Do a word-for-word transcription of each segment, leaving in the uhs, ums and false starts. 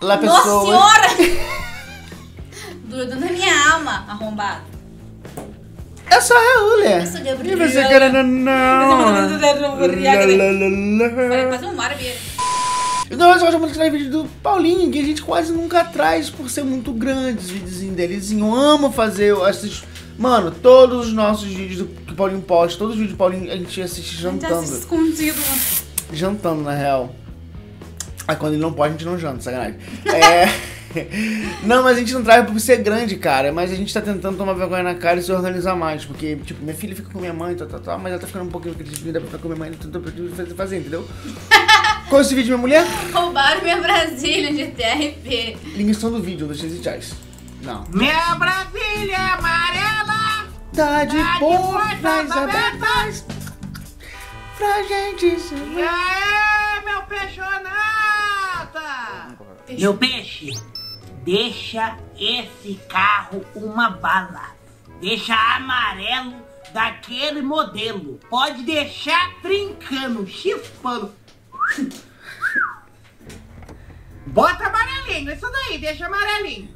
lá pessoas... Nossa senhora! Gruda na minha alma, arrombado. Eu sou a Raul, é. Eu sou Gabriel. E você querendo não... Vai fazer um maravilha. Então hoje vamos mostrar o vídeo do Paulinho, que a gente quase nunca traz por ser muito grande. Os videozinhos delezinho, eu amo fazer, eu assisto... Mano, todos os nossos vídeos que o Paulinho posta, todos os vídeos do Paulinho a gente assiste jantando. A gente assiste escondido, mano. Jantando, na real. Aí quando ele não pode, a gente não janta, sacanagem. É... Não, mas a gente não traz por ser grande, cara. Mas a gente tá tentando tomar vergonha na cara e se organizar mais. Porque, tipo, minha filha fica com minha mãe, tá, tá, tá, mas ela tá ficando um pouquinho dá pra ficar com minha mãe, não tem pra fazer, entendeu? Qual é esse vídeo, minha mulher? Roubaram minha Brasília de T R P. Ligação do vídeo, dos reais. Não. Minha Brasília amarela tá de portas abertas pra gente se ver. Aê, meu peixonata! Meu peixe, deixa esse carro uma bala. Deixa amarelo daquele modelo. Pode deixar trincando, chifando. Bota amarelinho, isso daí, deixa amarelinho.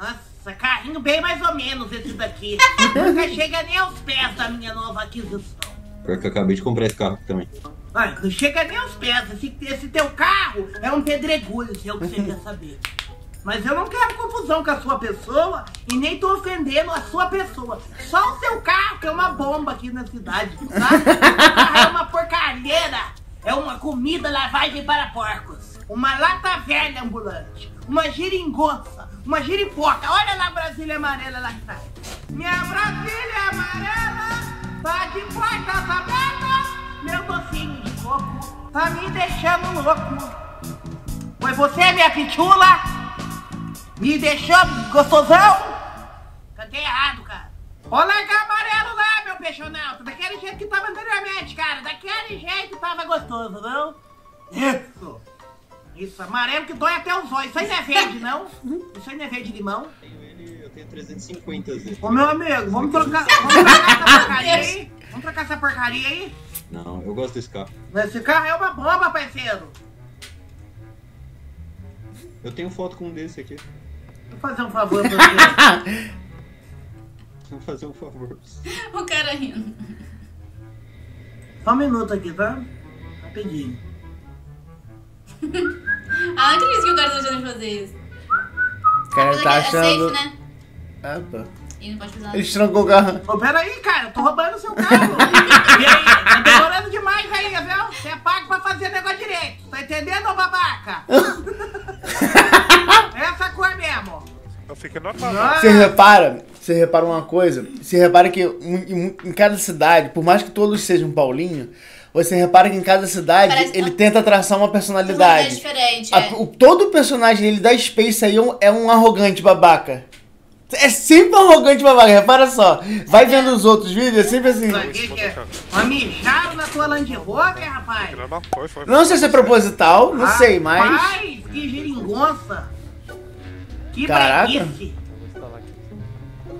Nossa, carrinho bem mais ou menos esse daqui. Nunca chega nem aos pés da minha nova aquisição. Pior que eu acabei de comprar esse carro também. Olha, não chega nem aos pés. Esse, esse teu carro é um pedregulho, se é o que você quer saber. Mas eu não quero confusão com a sua pessoa e nem tô ofendendo a sua pessoa. Só o seu carro que é uma bomba aqui na cidade, sabe? O carro é uma porcaria. É uma comida lavagem para porcos. Uma lata velha ambulante. Uma giringonça. Uma giripoca. Olha lá a Brasília amarela lá que tá. Minha Brasília amarela tá de portas abertas. Meu docinho de coco tá me deixando louco. Foi você, minha pitula? Me deixou gostosão? Cantei errado, cara. Ó, largar amarelo lá, meu peixonalto. Daquele jeito que tava anteriormente, cara. Daquele jeito que tava gostoso, não? Isso. Isso, amarelo que dói até os olhos. Isso aí não é verde, não? Isso aí não é verde limão? Eu tenho trezentos e cinquenta. Ô, meu amigo, vamos trocar, vamos trocar essa porcaria aí? Vamos trocar essa porcaria aí? Não, eu gosto desse carro. Esse carro é uma bomba, parceiro. Eu tenho foto com um desse aqui. Vou fazer um favor pra você. Vou fazer um favor pra você. O cara rindo. Só um minuto aqui, tá? Rapidinho. Ah, não acredito que o cara tá achando de fazer isso. O cara tá achando... É safe, né? Ah, tá. Ele não pode usar. Ele estrangou o carro. Ô, peraí, cara, eu tô roubando o seu carro. E aí? Tá demorando demais aí, viu? Você é pago pra fazer negócio direito. Tá entendendo, ô babaca? Essa cor mesmo. Eu fico notado. Você repara, você repara uma coisa. Você repara que em, em cada cidade, por mais que todos sejam Paulinho, você repara que em cada cidade parece ele não... tenta traçar uma personalidade. Diferente, é. A, o, todo personagem dele da Space aí é um arrogante babaca. É sempre arrogante, babaca, repara só. Vai vendo os outros vídeos, é sempre assim. Mas mijaram na tua Land Rover, rapaz. Não sei se é proposital, não sei, mas... Rapaz, que geringonça. Que breguice.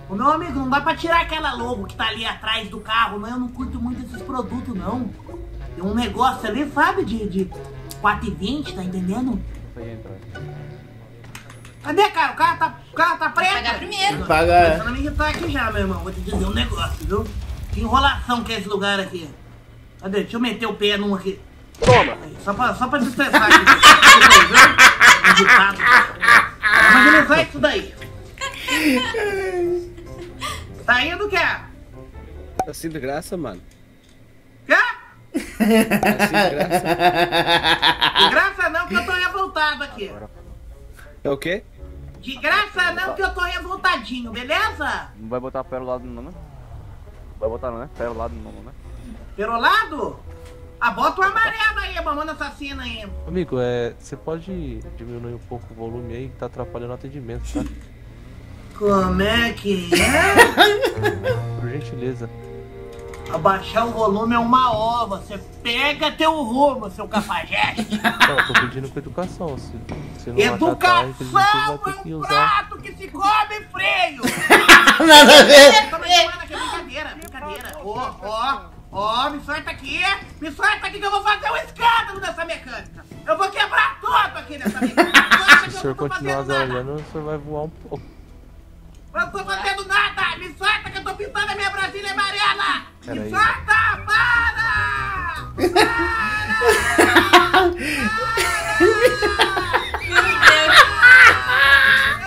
O meu amigo, não dá pra tirar aquela logo que tá ali atrás do carro, não. Eu não curto muito esses produtos, não. Tem um negócio ali, sabe, de, de quatro e vinte, tá entendendo? Cadê, cara? O carro tá, o carro tá preto. Vou pagar primeiro. Pagar. Começando a me irritar aqui já, meu irmão. Vou te dizer um negócio, viu? Que enrolação que é esse lugar aqui. Cadê? Deixa eu meter o pé num aqui. Toma. Aí, só pra, só pra destressar aqui. Imagina só isso daí. Tá indo o quê? Tá assim de graça, mano. Quê? Tá assim de graça. De graça não, porque eu tô revoltado aqui. É o quê? De graça não, que eu tô revoltadinho, beleza? Não vai botar perolado não, né? Vai botar não, né? Perolado não, né? Perolado? Ah, bota o amarelo aí, mamona assassina aí. Amigo, você é... pode diminuir um pouco o volume aí, que tá atrapalhando o atendimento, tá? Como é que é? Por gentileza. Abaixar o volume é uma ova, você pega teu rumo, seu cafajeste. Não, eu tô pedindo com educação. Se, se educação achatar, é um prato que se come freio. Nada a ver. Toma de mano aqui, brincadeira, brincadeira. Ó, ó, ó, me solta aqui, me solta aqui que eu vou fazer um escândalo nessa mecânica. Eu vou quebrar tudo. aqui nessa minha casa. Se o senhor continuar olhando, o senhor vai voar um pouco. Eu não tô fazendo nada! Me solta que eu tô pintando a minha Brasília amarela! Pera Me solta! Para! Para! Para! Para! Eu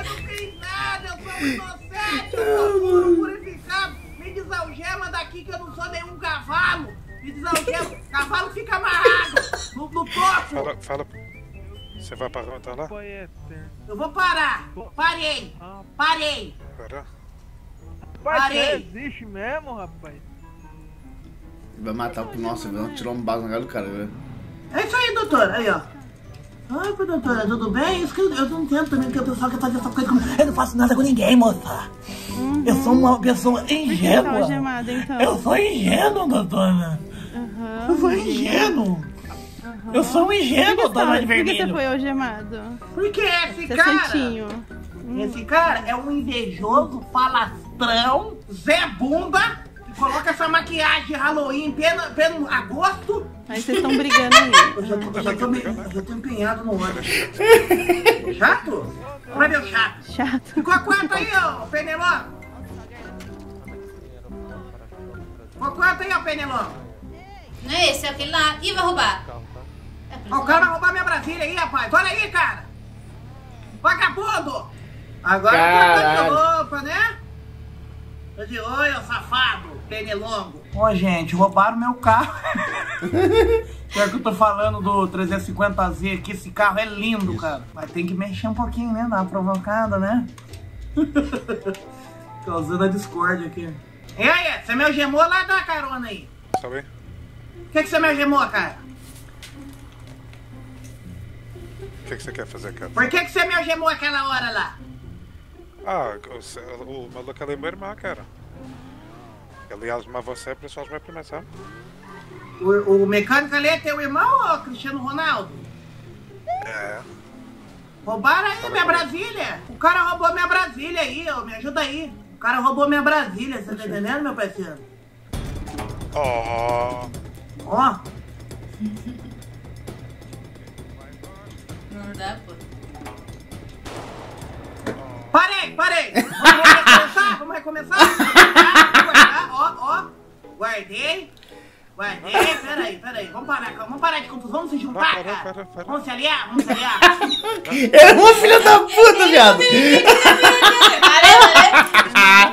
não fiz nada, eu sou um inocente, eu sou puro purificado. Me desalgema daqui que eu não sou nenhum cavalo. Me desalgema, cavalo fica amarrado no, no topo. Fala, fala. Você vai parar tá lá? Eu vou parar. Parei. Parei. Parou? Parei. Não existe mesmo, rapaz. Ele vai matar o nosso, ele vai tirar um bago na cara do cara, velho. É isso aí, doutora. Aí, ó. Ai, doutora, tudo bem? Isso que eu, eu não entendo também, porque o pessoal quer fazer essa coisa comigo. Eu não faço nada com ninguém, moça. Uhum. Eu sou uma pessoa ingênua. Tá gemada, então? Eu sou ingênuo, doutora. Uhum, eu sou ingênuo. Uhum. Eu sou um ingênuo, dona de vermelho. Por que você foi algemado? Porque esse você cara... Santinho. Esse cara é um invejoso, falastrão, Zé Bunda, que coloca essa maquiagem de Halloween pelo, pelo agosto. Aí vocês estão brigando aí. Eu já tô, já tô, me, já tô empenhado no ano. Chato? Como é meu chato? Chato. Ficou quanto aí, ô Penelão? Ficou quanto aí, ô Penelão? Não é esse, é aquele lá. Ih, vai roubar. Ó, o cara vai roubar minha Brasília aí, rapaz. Olha aí, cara. Vagabundo. Agora tá de roupa, né? Tô de olho, safado. Penelongo. Ô, gente, roubaram meu carro. É que eu tô falando do trezentos e cinquenta Z aqui. Esse carro é lindo, cara. Mas tem que mexer um pouquinho, né? Dar uma provocada, né? Causando a discórdia aqui. E aí, você me algemou lá, dá uma carona aí. Tá bem? O que, que você me algemou, cara? O que, que você quer fazer, cara? Por que, que você me algemou aquela hora lá? Ah, o, o, o maluco ali é meu irmão, cara. Ele algemou você para só algemar primeiro, sabe? O, o mecânico ali é teu irmão, ô Cristiano Ronaldo? É. Roubaram aí minha Brasília. O cara roubou minha Brasília aí, ó. Me ajuda aí. O cara roubou minha Brasília, você tá entendendo, meu parceiro? Ó. Oh. Ó! Não dá, pô. Parei, parei! Vamos recomeçar? Vamos recomeçar? Guardar, guardar, ó, ó. Guardei. Guardei, peraí, peraí. Vamos parar, vamos parar de confusão, vamos se juntar, não, para, para, para, para. Vamos se aliar, vamos se aliar. É um filho da puta, viado!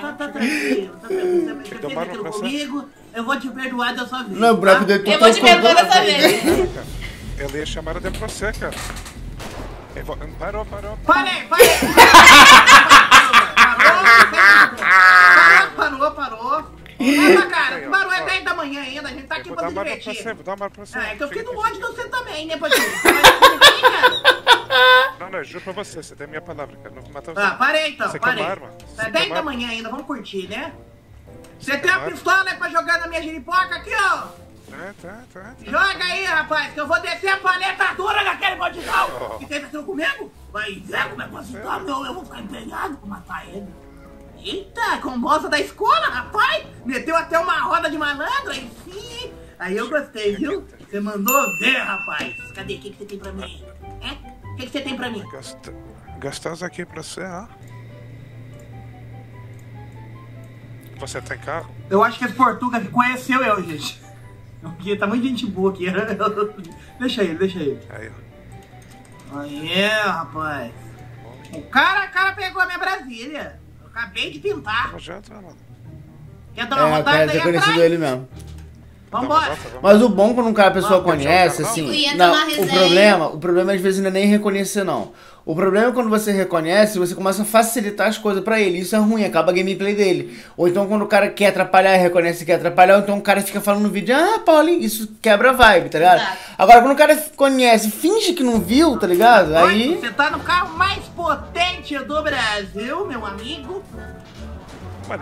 Tá, tá tranquilo, tá tranquilo. Você fez aquilo comigo. Eu vou te perdoar dessa vez. Não, tá? Eu vou te perdoar dessa vez. Ela ia chamar até pra você, cara. Vou... Parou, parou. Parei, parei. Parou, parou. Parou, parou. Mas, cara, parou é dez da manhã ainda. A gente tá aqui pra se divertir. Vou dar uma pra você. É que eu fiquei no ódio de você também, né, Padrinho? Não, não, eu juro pra você. Você tem a minha palavra, cara. Não vou matar você. Ah, parei então, parei. É dez da manhã ainda, vamos curtir, né? Você tem uma pistola pra jogar na minha giripoca aqui, ó? Tá, tá, tá. Joga aí, rapaz, que eu vou descer a paleta dura daquele bandidão! Que tem aquilo comigo? Vai ver como é que eu estou, meu? Eu vou ficar empenhado pra matar ele. Eita, com bolsa da escola, rapaz! Meteu até uma roda de malandro, aí sim! Aí eu gostei, viu? Você mandou ver, rapaz. Cadê? O que você tem pra mim? É? O que você tem pra mim? Gastosa aqui pra você, ó. Você tem carro? Eu acho que esse Portuga que conheceu eu, gente. Porque tá muito gente boa aqui. Deixa ele, deixa ele. Aí, ó. Aí, rapaz. O cara, o cara pegou a minha Brasília. Eu acabei de pintar. Quer dar uma é, rodada aí atrás? Ele mesmo. Vambora. Mas o bom quando um cara a pessoa vamos, conhece, assim... Não, o, problema, o problema às vezes não é nem reconhecer, não. O problema é quando você reconhece, você começa a facilitar as coisas pra ele. Isso é ruim, acaba a gameplay dele. Ou então quando o cara quer atrapalhar e reconhece que quer atrapalhar, ou então o cara fica falando no vídeo, ah, Paulinho, isso quebra a vibe, tá ligado? Exato. Agora, quando o cara conhece, finge que não viu, tá ligado? Aí... Você tá no carro mais potente do Brasil, meu amigo.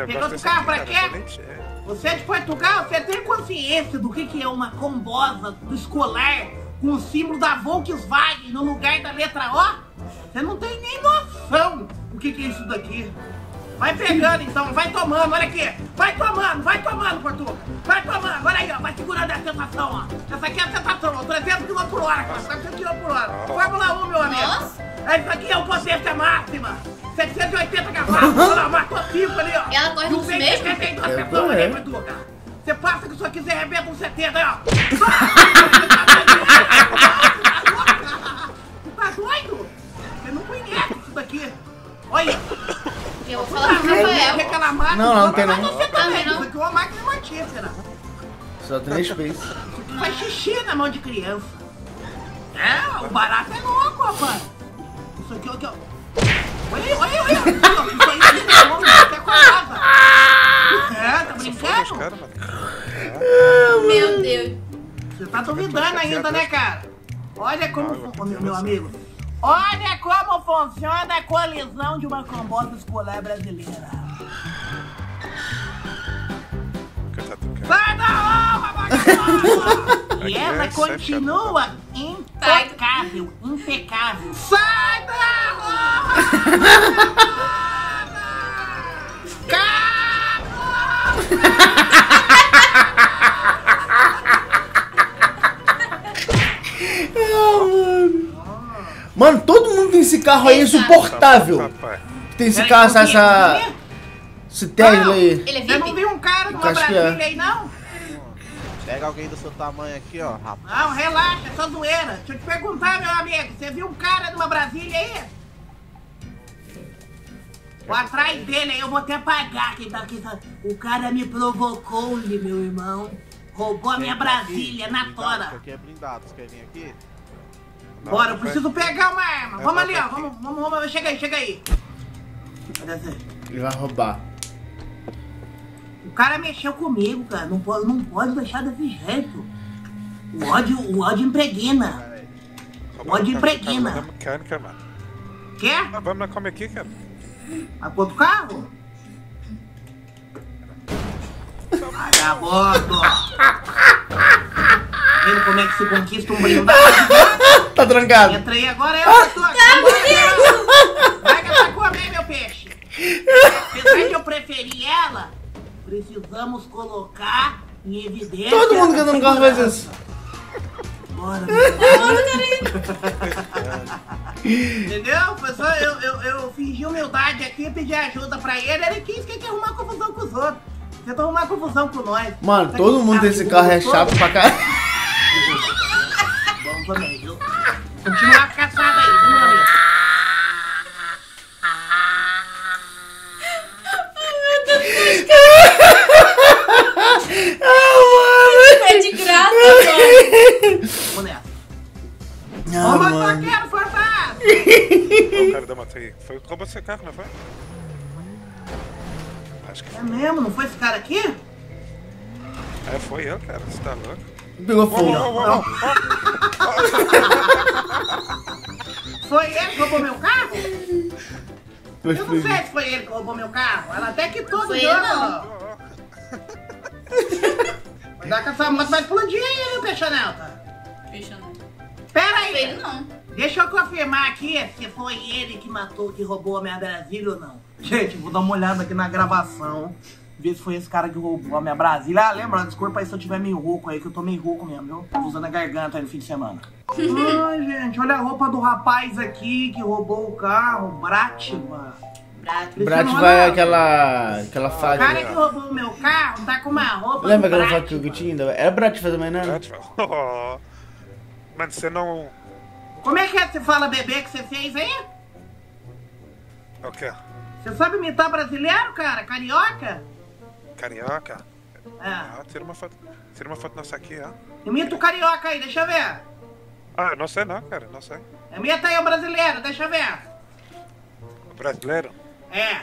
Pegou do carro pra quê? Você é de Portugal, você tem consciência do que, que é uma combosa do escolar com o símbolo da Volkswagen no lugar da letra O? Você não tem nem noção do que, que é isso daqui. Vai pegando então, vai tomando, olha aqui. Vai tomando, vai tomando, Portuga. Vai tomando, olha aí, ó, vai segurando a sensação, ó. Essa aqui é a sensação, ó, trezentos quilômetros por hora, cara. trezentos quilômetros por hora. Fórmula um, meu meu amigo. Nossa. É isso aqui, é o poder da máxima. setecentos e oitenta cavalos. Olha lá, matou cinco ali, ó. E ela corre nos mesmos? Você passa o que só quiser, arrebenta uns setenta aí, ó. Você tá doido? Você não conhece isso daqui. Olha isso. Eu vou falar pro Rafael. Aquela máquina, não, não tem não. Mas você também, isso aqui é uma máquina mortífera. Só três vezes. Faz xixi na mão de criança. É, o barato é louco, rapaz. Isso aqui, aqui, ó. Olha aí, olha aí, olha aí. Isso aí, isso aí, isso aí, até com a lava. É, tá brincando? Cara, é. Meu Deus. Você tá duvidando ainda, né, cara? Olha como... Ah, meu, meu amigo. Olha como funciona a colisão de uma combosa escolar brasileira. Sai da rua, vagabundo! E ela continua intocável, impecável. Sai da rua, vagabundo! Caramba! Mano, todo mundo tem esse carro aí insuportável. Tem esse carro, essa... essa... Esse terno aí. Ele é V I P. Eu não vi um cara numa Brasília aí, não? Pega alguém do seu tamanho aqui, ó, rapaz. Não, relaxa, é só zoeira. Deixa eu te perguntar, meu amigo. Você viu um cara numa Brasília aí? Ou atrás dele aí, eu vou até pagar. Quem tá aqui, tá... O cara me provocou, meu irmão. Roubou a minha Brasília na tora. Isso aqui é blindado. Você quer vir aqui? Bora, eu preciso pegar uma arma. Vamos ali, ó. Vamos, vamos, vamos. Chega aí, chega aí. Ele vai roubar. O cara mexeu comigo, cara. Não pode, não pode deixar desse jeito. O ódio, o ódio impregna. O ódio impregna. Vamos na mecânica, mano. Quer? Vamos na come aqui, cara. A quanto carro? Vagabundo! Vendo como é que se conquista um blindado? Tá trancado. Entra aí agora, eu tô aqui. Vai que ela comer, meu peixe. Apesar de eu preferir ela, precisamos colocar em evidência. Todo mundo que anda no carro faz isso. Bora, bora. Entendeu? Pessoal, eu, eu, eu fingi humildade aqui, pedi ajuda pra ele. Ele quis que quer arrumar confusão com os outros. Tentou arrumar confusão com nós. Mano, tá todo mundo desse carro é chato pra caralho. Vamos também, viu? Continuar a caçada aí, vamos lá. Foi como esse carro, não foi? Acho que foi. É mesmo? Não foi esse cara aqui? É, foi eu, cara. Você tá louco? Pegou fogo. Foi ele que roubou meu carro? Eu não sei se foi ele que roubou meu carro. Ela até que todo mundo. Vai dar que essa moto vai explodir aí, viu, Peixonelta? Peixonelta. Pera aí. Não foi ele, não. Deixa eu confirmar aqui se foi ele que matou, que roubou a minha Brasília ou não. Gente, vou dar uma olhada aqui na gravação, ver se foi esse cara que roubou a minha Brasília. Ah, lembra, desculpa aí se eu tiver meio rouco aí, que eu tô meio rouco mesmo, viu? Tava usando a garganta aí no fim de semana. Ai, gente, olha a roupa do rapaz aqui que roubou o carro, Bratva. Bratva é aquela... aquela falha. O cara que roubou o meu carro tá com uma roupa. Lembra aquela foto que eu tinha? Era Bratva também, né? Bratva. Mas você não... Como é que é que você fala bebê que você fez aí? O quê? Você sabe imitar brasileiro, cara? Carioca? Carioca? Ah. Ah, tira uma foto, tira uma foto nossa aqui, ó. Imita o carioca aí, deixa eu ver. Ah, não sei não, cara, não sei. Imita aí o brasileiro, deixa eu ver. O brasileiro? É.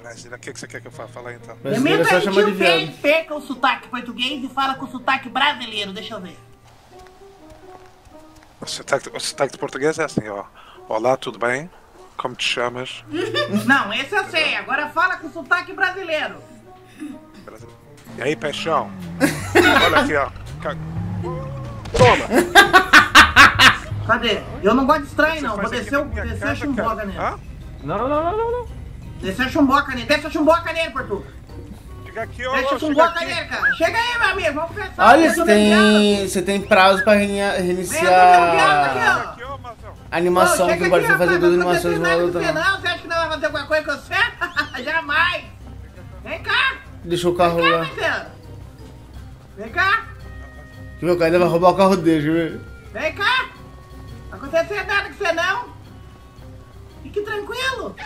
Brasileiro, o que você quer que eu fale então? Imita aí, tio Fê, perca o sotaque português e fala com o sotaque brasileiro, deixa eu ver. O sotaque, o sotaque de português é assim, ó. Olá, tudo bem? Como te chamas? Não, esse eu sei. Agora fala com o sotaque brasileiro. E aí, peixão? Olha aqui, ó. Toma! Cadê? Eu não gosto de estranho, não. Vou descer a chumboca nele. Não, não, não, não, não. Descer a chumboca nele. Desce a chumboca nele, Portu. Aqui, ó, deixa com boca nele, cara. Chega aí, meu amigo, vamos pensar. Olha, você tem, tem prazo pra reiniciar. Vem, aqui, ó, animação, não, que pode ser fazer duas animações no lado também. Não, você acha que não vai fazer alguma coisa com você? Jamais! Vem cá! Deixa o carro lá. Vem cá, Vem cá! Que meu cara vai roubar o carro dele, viu? Vem cá! Não vai acontecer nada com você não! Fique tranquilo!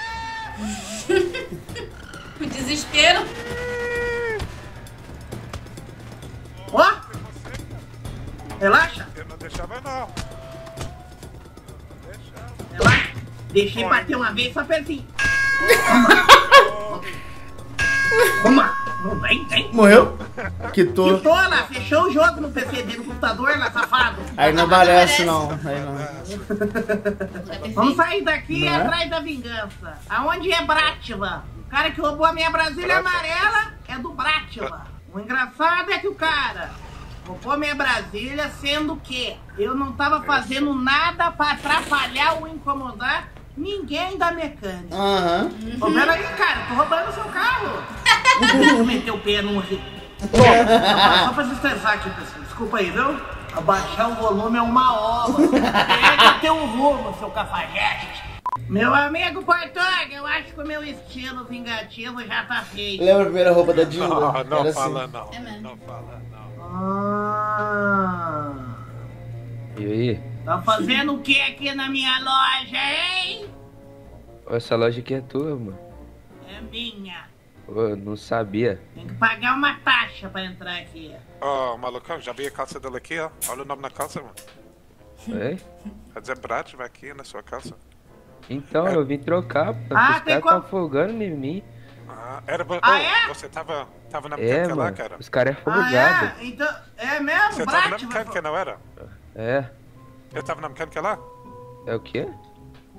O desespero! Ó! Relaxa! Eu não deixava não! Relaxa! Deixei bater uma vez só fez assim! Vamos lá! Vem, vem! Morreu? Quitou! Quitou lá! Fechou o jogo no P C dele, no computador lá, safado! Aí não aparece não! Aí não. Vamos sair daqui e atrás da vingança! Aonde é Brátiva? O cara que roubou a minha Brasília amarela é do Brátiva! O engraçado é que o cara roubou minha Brasília, sendo que eu não tava fazendo nada pra atrapalhar ou incomodar ninguém da mecânica. Aham. Uhum. Ô, peraí, cara, tô roubando o seu carro. Não meter o pé num rio. Só pra se estressar aqui, pessoal. Desculpa aí, viu? Abaixar o volume é uma obra. Pega teu rumo, seu cafajeste. Meu amigo Portuga, eu acho que o meu estilo vingativo já tá feito. Lembra a primeira roupa da Dilma? Não, não assim. fala não, é não fala não. Ah. E aí? Tá fazendo o que aqui na minha loja, hein? Essa loja aqui é tua, mano. É minha. Eu não sabia. Tem que pagar uma taxa pra entrar aqui. Ó, oh, malucão, já vi a calça dela aqui, ó. Olha o nome na calça, mano. É? Quer dizer, Brat vai aqui na sua calça. Então, eu vim trocar, porque ah, os caras estão afogando em mim. Ah, era pra... ah, é? Você tava, tava na mecânica é, lá, cara. Os caras é afogados. Ah, é? Então, é mesmo? Você Brat, tava na mecânica, não era? É. Eu tava na mecânica lá? É o quê?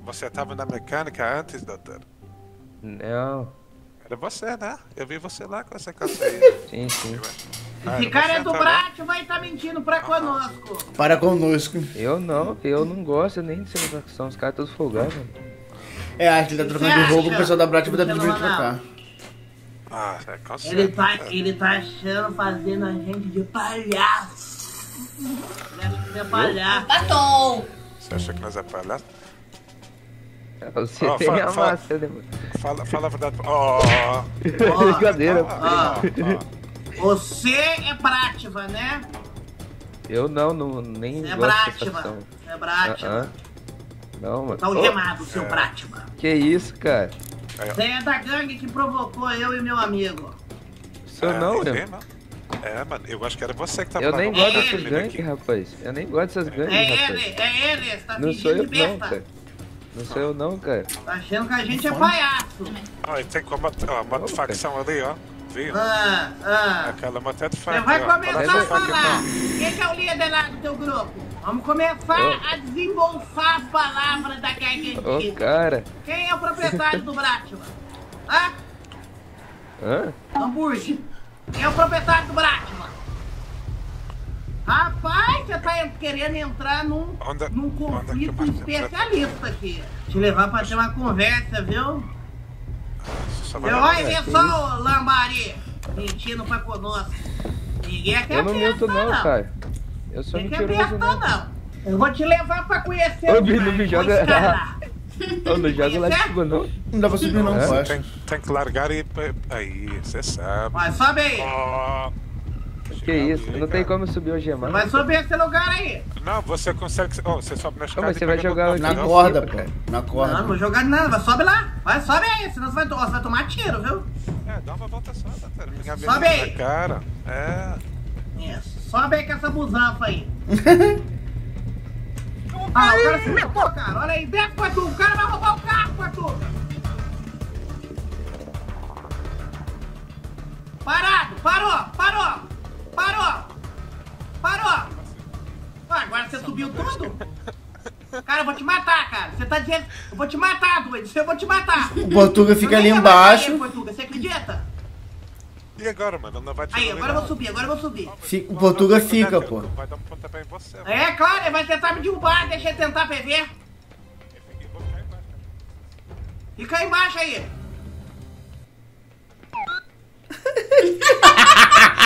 Você tava na mecânica antes, doutor? Não. Era você, né? Eu vi você lá com essa calça aí. Sim, sim. Ah, esse cara é do Brat, vai estar tá mentindo pra ah, conosco. Para conosco. Eu não, eu não gosto nem de ser são os caras todos folgados. É, acho que ele tá trocando de roupa, o pessoal da Brat vai dar pedido pra cá. Ah, é calcinha. Ele tá, ele tá achando, fazendo a gente de palhaço. Ele acha que você é palhaço. Batom! Você acha que nós é palhaço? Você oh, tem fala, a massa, fala, né? Fala, fala a verdade. Ó, ó, ó. Brincadeira. Você é Brátiva, né? Eu não, não nem Você é Brátiva. Você é Brátiva. Uh -uh. Não, mano. Tá algemado, oh. seu Brátiva. Que isso, cara? Você é da gangue que provocou eu e meu amigo. Seu ah, não, meu? É, mano, eu acho que era você que tava Eu nem gosto dessas gangues, rapaz. Eu nem gosto dessas gangues, é rapaz. É ele, é ele. Você tá não sou eu, não, cara. Não sou eu, não, cara. Tá achando que a gente é palhaço. Olha, tem como uma, uma oh, facção cara. ali, ó. Viu? Ah, ah. Aquela matéria de faca. Você vai começar ó. a falar. Quem que é o líder lá do teu grupo? Vamos começar oh. a desembolsar as palavras da gangue antiga. Oh, cara. Quem é o proprietário do Brátiva? Hã? Hã? Hambúrguer. Quem é o proprietário do Brátiva? Rapaz, você tá querendo entrar num, onda, num conflito especialista aqui. Te levar pra ter uma conversa, viu? Eu vai ver só o Lambari mentindo pra conosco. Ninguém é que aperta, não. Eu não minto não, não, cara. Eu sou mentiroso não. Ninguém aperta não. Eu vou te levar pra conhecer o Bino. Não me joga lá. Não me joga lá de cima não. Não dá pra subir não, não. Tem, tem que largar e... aí, você sabe. Mas sobe aí. Oh. Que isso, não tem como subir hoje, mano. Vai subir esse lugar aí. Não, você consegue... Oh, você sobe na escada. Não, você vai jogar na corda, pô. Na corda. Não, não vou jogar nada. Sobe lá. Vai, sobe aí. Senão você vai, você vai tomar tiro, viu? É, dá uma volta só, cara. Sobe aí. Cara. É. Isso. Sobe aí com essa busanfa aí. Ah, o cara se matou, cara. Olha aí. Desce, Patu. O cara vai roubar o carro, Patu. Parado. Parou. Parou. Parou! Parou! Ah, agora você subiu tudo? Cara, eu vou te matar, cara. Você tá dizendo... Eu vou te matar, doido. Eu vou te matar. O Portuga fica ali embaixo. Aí, Portuga. Você acredita? E agora, mano? Não vai te Aí, agora eu vou subir. Agora eu vou subir. O Portuga fica, pô. Vai dar um pontapé em você. É, claro. Ele vai tentar me derrubar. Deixa ele tentar P V. Fica aí embaixo aí.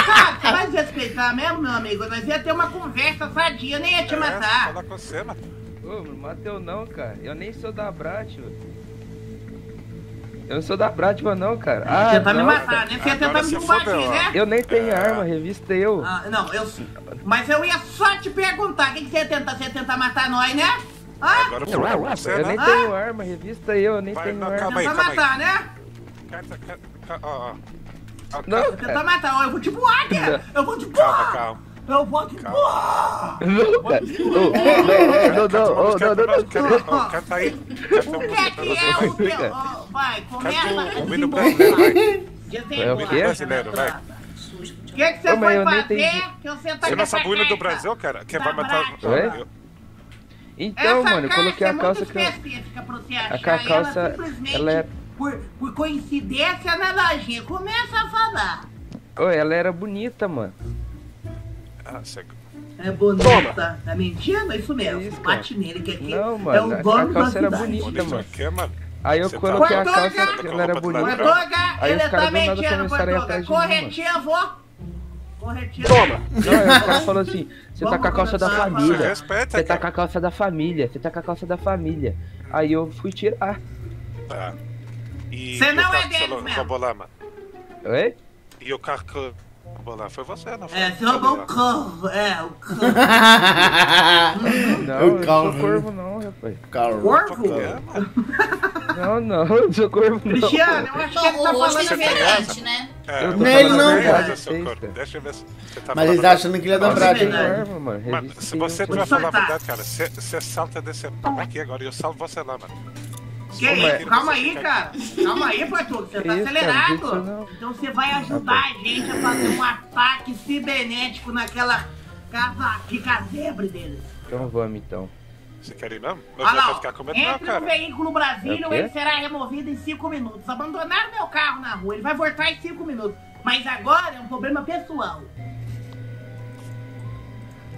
Cara, você vai respeitar mesmo, meu amigo? Nós ia ter uma conversa sadia, nem ia te matar. É, falar com você, mano. Ô, não mata eu não, cara. Eu nem sou da Bratva. Eu não sou da Bratva não, cara. Ah, tentar não, me matar, né? Você ia tentar me combater, né? Eu nem tenho é... arma, revista eu. Ah, não, eu... Mas eu ia só te perguntar, o que, que você ia tentar? Você ia tentar matar nós, né? Ah? Agora eu, eu, você, eu né? nem tenho ah? arma, revista eu, eu nem Vai, tenho não, arma. Você matar, né? Ó, Não, você tentar matar, ó, eu vou te voar, cara. Eu vou te voar. Calma, calma. Eu vou te voar! Não, não, não, não, não, o que é que é o teu... Vai, começa... O menino brasileiro, vai. O menino brasileiro, vai. O que que você foi fazer que você tá com essa calça? Você do Brasil, cara? Que vai matar... Então, mano, eu coloquei a calça que... Essa calça é muito específica pra você achar. Ela simplesmente, por coincidência, na lojinha. Começa a falar. Ô, ela era bonita, mano. Ah, é bonita, Toma. Tá mentindo? É isso mesmo, isso, bate nele que aqui não, mano, é o dono da cidade. Bonita, mano. Aí eu coloquei a calça, ela era bonita. Aí ele tá mentindo, Bordoga, corretivo. Corretivo. Toma! Não, o cara falou assim, você tá com a calça da família, você tá com a calça da família, você tá com a calça da família. Aí eu fui tirar. Tá. Você não é dele mesmo. Oi? E o carro... Bola, foi você, não foi? É, você roubou o corvo, é, o corvo. Não, eu não sou corvo não, rapaz. Corvo? Não, não, eu não sou corvo não. Cristiano, eu acho que ele tá falando diferente, né? É, eu nem não, cara. Deixa eu ver se você tá falando. Mas eles acham que ele é da Bratva, né? Mano, se você não vai falar a verdade, cara, você salta desse aqui agora e eu salvo você lá, mano. Que isso? Calma aí, cara. Calma aí, Patuco. Você tá acelerado. Então você vai ajudar a gente a fazer um ataque cibernético naquela casa de casebre deles. Então vamos, então. Você quer ir mesmo? Olha lá, entra no veículo Brasília ou ele será removido em cinco minutos. Abandonaram meu carro na rua. Ele vai voltar em cinco minutos. Mas agora é um problema pessoal.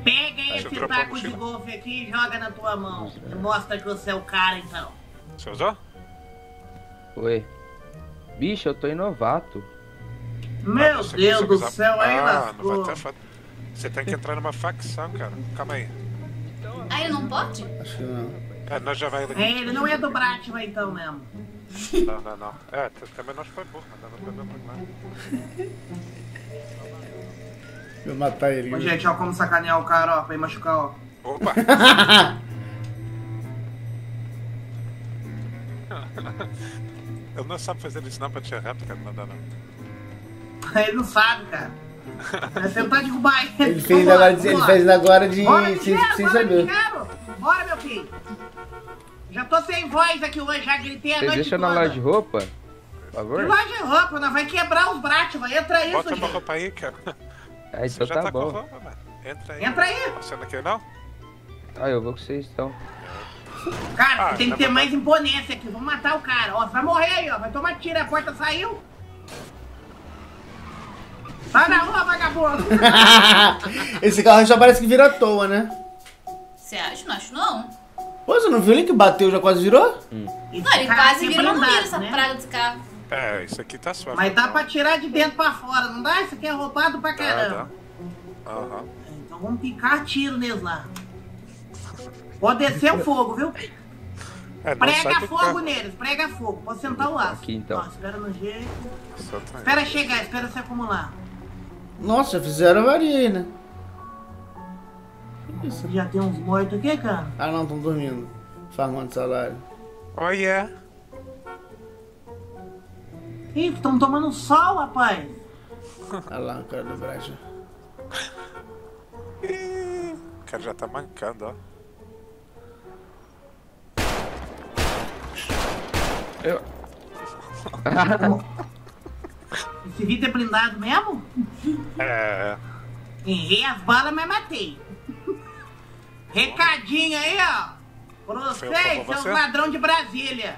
Pega esse taco de golfe aqui e joga na tua mão. Mostra que você é o cara, então. Você usou? Oi. Bicho, eu tô novato. Meu ah, Deus do usar... céu, aí ah, não vai ter... Você tem que entrar numa facção, cara. Calma aí. Ah, ele não pode? Acho que não. É, nós já vai... É, ele não é do Bratva então mesmo. Não, não, não. É, também nós foi burro. Não dava problema mais. Eu matar ele. Ô, gente, ó, como sacanear o cara, ó, pra ir machucar, ó. Opa! Ele não sabe fazer isso não pra tirar rápido, cara, não dá não. Ele não sabe, cara. Vai sentar de Dubai. Ele fez agora de, ele fez agora de bora, sem, quero, sem saber. Bora, meu filho. Já tô sem voz aqui hoje, já gritei a noite toda. Deixa na loja de roupa, por favor. Que loja de roupa, nós vai quebrar os braços, vai entrar isso, bota gente. Bota uma roupa aí, cara. Aí só tá, tá bom. Com roupa, mano. Entra aí. Entra aí. Você não quer não? Ah, eu vou com vocês então. Cara, ah, tem que ter mais imponência aqui, vamos matar o cara. Ó, você vai morrer aí, ó. Vai tomar tiro, a porta saiu. Sai na rua, vagabundo! Esse carro já parece que vira à toa, né? Você acha? Não acho não. Pô, você não viu ele que bateu, já quase virou? Hum. Não, ele cara, quase virou, não vira essa né? praga desse carro. É, isso aqui tá suave. Mas dá pra tirar de dentro pra fora, não dá? Isso aqui é roubado pra caramba. Dá, dá. Uhum. Então vamos picar tiro neles lá. Pode descer o fogo, viu? É, prega fogo carro. neles, prega fogo. Pode sentar o laço. Aqui, então. Ó, espera no jeito. Espera chegar, espera se acumular. Nossa, fizeram varia aí, né? Isso. Já tem uns mortos aqui, cara? Ah, não, estão dormindo. Farmando salário. Olha. Yeah. Ih, estão tomando sol, rapaz. Olha lá, o cara do Brasil. O cara já tá mancando, ó. Eu... Esse vidro é blindado mesmo? É. Errei as balas, mas matei. Recadinho aí, ó. Pra vocês, seus ladrão de Brasília.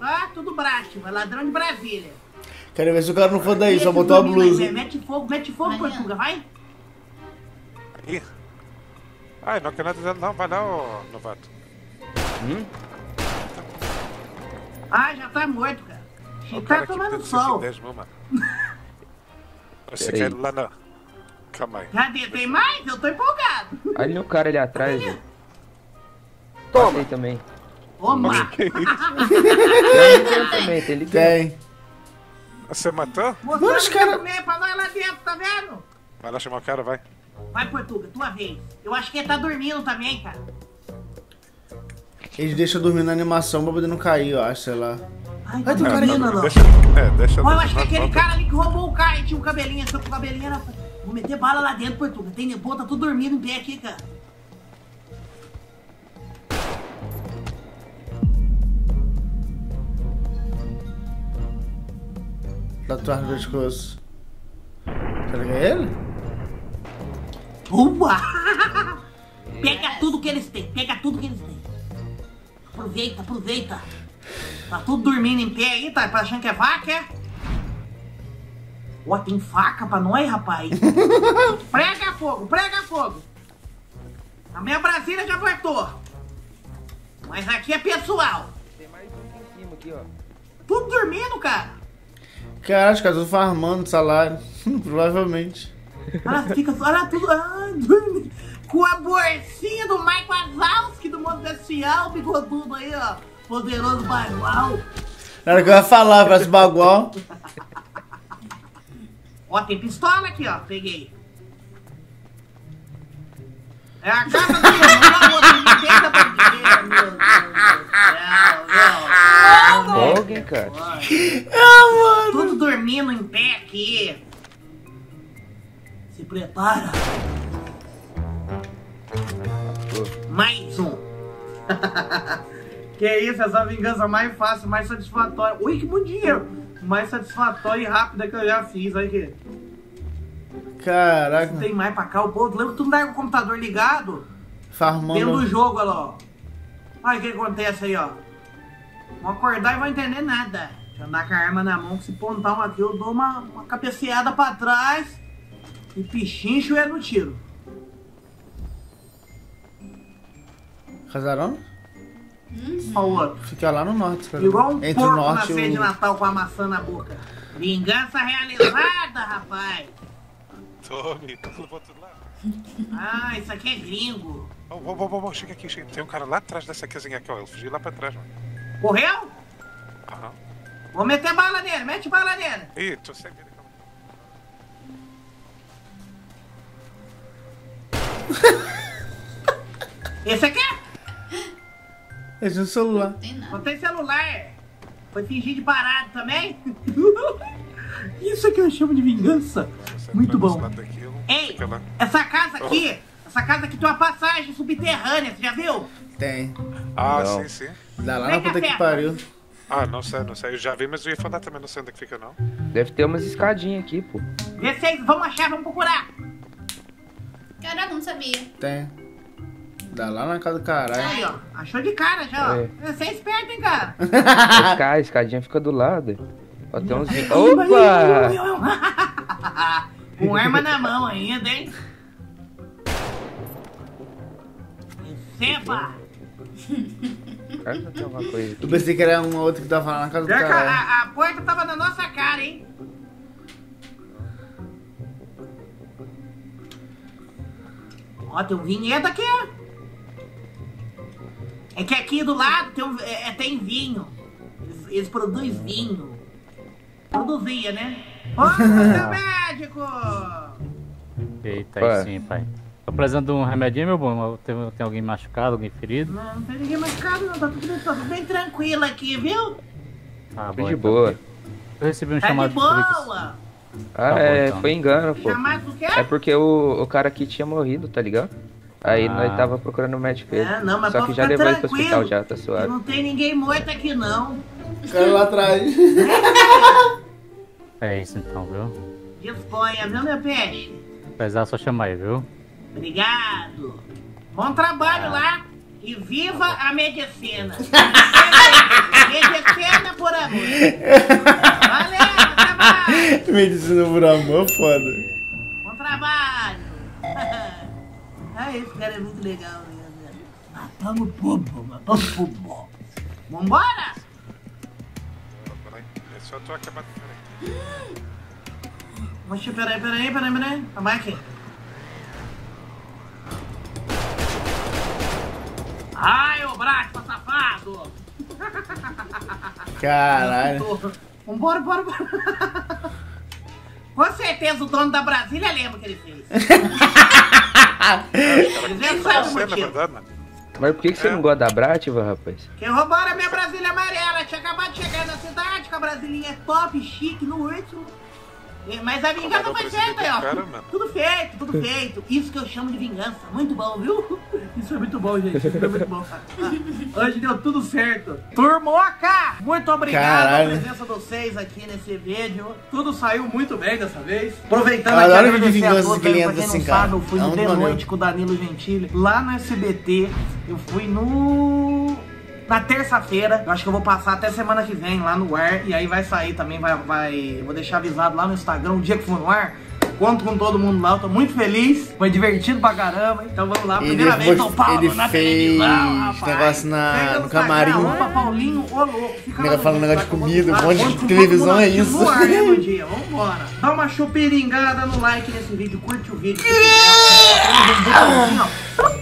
Tá? Tudo Bratva, ladrão de Brasília. Quero ver se o cara não for daí, só botou a blusa. Aí, mete fogo, mete fogo, Portuga, vai. Aí. Ai, não quer nada dizendo não, vai lá, ô novato. Hum? Ah, já tá morto, cara. Ele tá cara tomando sol. Dez mil, mano. Você quer ir lá na... Calma aí. Cadê? Tem mais? Eu tô empolgado. Olha o cara ali atrás. Toma! Achei também. Toma! Que isso? Tem também, tem literal. Tem. Você matou? Mano, os caras... Pra nós lá dentro, tá vendo? Vai lá chamar o cara, vai. Vai, Portuga, tua vez. Eu acho que ele tá dormindo também, cara. Eles deixam dormir na animação pra poder não cair, eu acho, sei lá. Ai, tem um cara ali, não. Deixa, é, deixa... Olha, eu acho que aquele cara ali que roubou o cara e tinha um cabelinho, só que o cabelinho era... Vou meter bala lá dentro, Portuga. Tem nebô, tá tudo dormindo em pé aqui, cara. Tatuagem das coisas. Pega ele? Boa! Pega tudo que eles têm, pega tudo que eles têm. Aproveita, aproveita. Tá tudo dormindo em pé aí, tá achando que é vaca? Ó, tem faca pra nós, rapaz. Prega fogo, prega fogo. A minha Brasília já voltou. Mas aqui é pessoal. Tem mais um aqui em cima, aqui, ó. Tudo dormindo, cara. Caralho, os caras estão farmando salário, provavelmente. Ela fica, olha tudo, ah, com a bolsinha do Mike Wazowski do mundo bestial, bigodudo aí, ó, poderoso bagual. Era que eu ia falar pra esse bagual. Ó, tem pistola aqui, ó, peguei. É a casa do meu irmão, me cara. Ah, mano. Tudo dormindo em pé aqui. Se prepara. Mais um. Que isso, essa vingança mais fácil, mais satisfatória. Ui, que muito dinheiro. Mais satisfatória e rápida que eu já fiz, olha aqui. Caraca. Não tem mais pra cá, o povo. Lembra que tu não tá com o computador ligado? Farmando. Dentro do jogo, olha lá, ó. Olha o que acontece aí, ó. Vão acordar e vão entender nada. Deixa eu andar com a arma na mão, que se pontar uma aqui, eu dou uma, uma cabeceada pra trás. E pichincho é no tiro. Casarão? Hum, o outro. Fica lá no norte, cara. Igual um Entre porco norte na ceia o... de Natal com a maçã na boca. Vingança realizada, rapaz. Tome, tudo pro outro lado. Ah, isso aqui é gringo. Oh, oh, oh, oh, oh, chega aqui, chega. Tem um cara lá atrás dessa casinha aqui, ó. Eu fugi lá pra trás, mano. Correu? Aham. Uhum. Vou meter bala nele, mete bala nele. Ih, tô sem medo. Esse aqui? Esse é um celular. Não tem, não tem celular. Foi fingir de parado também? Isso aqui eu chamo de vingança. Muito bom. Ei, essa casa aqui, essa casa aqui tem uma passagem subterrânea, você já viu? Tem. Ah, não. Sim, sim. Dá lá na puta que pariu. Ah, não sei, não sei. Eu já vi, mas eu ia falar também, não sei onde é que fica, não. Deve ter umas escadinhas aqui, pô. Vê se eles vão achar, vamos procurar. Caramba, não sabia. Tem. Dá lá na casa do caralho. Aí, ó. Achou de cara já, é. Ó. Você é esperto, hein, cara? A escadinha fica do lado. Ó, tem uns... Opa! Com arma na mão ainda, hein? Receba! Eu pensei que era uma outra que tava lá na casa do caralho. A, a porta tava na nossa cara, hein? Ó, tem um vinhedo aqui. É que aqui do lado tem, um, é, tem vinho. Eles, eles produzem vinho. Produzia, né? Ô, seu médico! Eita, aí sim, pai. Tô precisando de um remedinho, meu bom? Tem, tem alguém machucado, alguém ferido? Não, não tem ninguém machucado, não. Tá tudo, tá tudo bem tranquilo aqui, viu? Tá ah, bom. De boa. Eu recebi um tá chamado de boa! De Ah, tá é, bom, então. Foi engano, pô. É porque o, o cara aqui tinha morrido, tá ligado? Aí ah. nós tava procurando o médico dele. É, não, mas só que já levou ele pro hospital já, tá suave. Não tem ninguém morto aqui, não. Caiu lá atrás. É isso então, viu? Disponha, viu, meu peixe? Apesar, só chamar aí, viu? Obrigado. Bom trabalho ah. lá. E viva a medicina. Medicina por amor. Valeu. Medicina por amor, foda. Bom trabalho! Ah, esse cara é muito legal, né? Matamos o povo, matamos o povo. Vambora! É só tu acabar de ver aqui. Mas peraí, peraí, peraí, peraí. A máquina. Ai, ô Braco, safado! Caralho! Vambora, bora, bora! Com certeza o dono da Brasília lembra o que ele fez. Ele sabe o motivo. Mas por que, que você é. não gosta da Brativa, rapaz? Porque roubaram a minha Brasília amarela. Tinha acabado de chegar na cidade com a Brasilinha top, chique, no último. Mas a vingança foi feita, ó. Cara, tudo feito, tudo feito. Isso que eu chamo de vingança. Muito bom, viu? Isso foi muito bom, gente. Isso foi muito bom. Hoje deu tudo certo. Turmoca! Muito obrigado pela presença de vocês aqui nesse vídeo. Tudo saiu muito bem dessa vez. Aproveitando aqui, agradecer a todos. Pra quem não sabe, eu fui no De Noite com o Danilo Gentili. Lá no S B T, eu fui no... na terça-feira, eu acho que eu vou passar até semana que vem lá no ar. E aí vai sair também, vai, vai... eu vou deixar avisado lá no Instagram, o dia que for no ar. Conto com todo mundo lá, eu tô muito feliz. Foi divertido pra caramba, então vamos lá. Primeira vez São Paulo, na televisão, rapaz. Negócio na, no camarim. Opa, Paulinho, ô louco. Fica falando negócio de comida, um monte de televisão, é isso. No ar, né, meu dia? Vambora. Dá uma chupiringada no like nesse vídeo, curte o vídeo.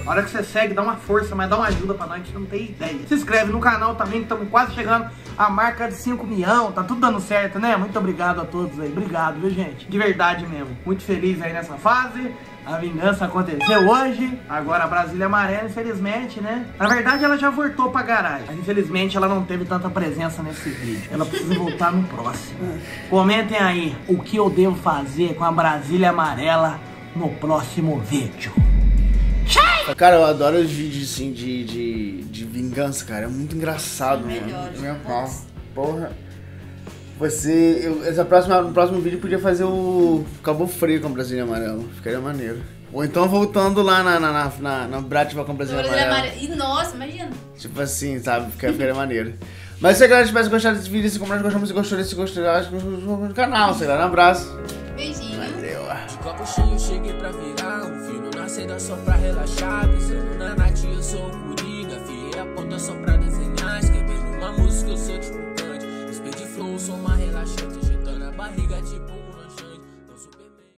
A hora que você segue, dá uma força, mas dá uma ajuda pra nós, a gente não tem ideia. Se inscreve no canal também, que estamos quase chegando à marca de cinco milhões, tá tudo dando certo, né? Muito obrigado a todos aí, obrigado, viu, gente? De verdade mesmo, muito feliz aí nessa fase, a vingança aconteceu hoje, agora a Brasília Amarela, infelizmente, né? Na verdade, ela já voltou pra garagem, mas infelizmente ela não teve tanta presença nesse vídeo, ela precisa voltar no próximo. Comentem aí o que eu devo fazer com a Brasília Amarela no próximo vídeo. Cara, eu adoro os vídeos assim de, de, de vingança, cara. É muito engraçado, mano. Minha pau. Porra. Você. Eu, essa próxima, no próximo vídeo podia fazer o Cabo Freio com a Brasília Amarela. Ficaria maneiro. Ou então voltando lá na, na, na, na, na Brativa com a Brasília Amarela. E nossa, imagina. Tipo assim, sabe? Ficaria maneiro. Mas se a galera tivesse gostado desse vídeo, se comentar, gostou, se gostou desse gostou, acho que gostou do canal, sei lá. Um abraço. Beijinho. Valeu. De copo cheio, cheguei pra virar um filme. Nascendo só pra relaxar, pensando na Nath, eu sou o Coringa. Fiei a ponta só pra desenhar, escrevendo uma música, eu sou tipo grande. Speed flow, sou uma relaxante, injetando a barriga tipo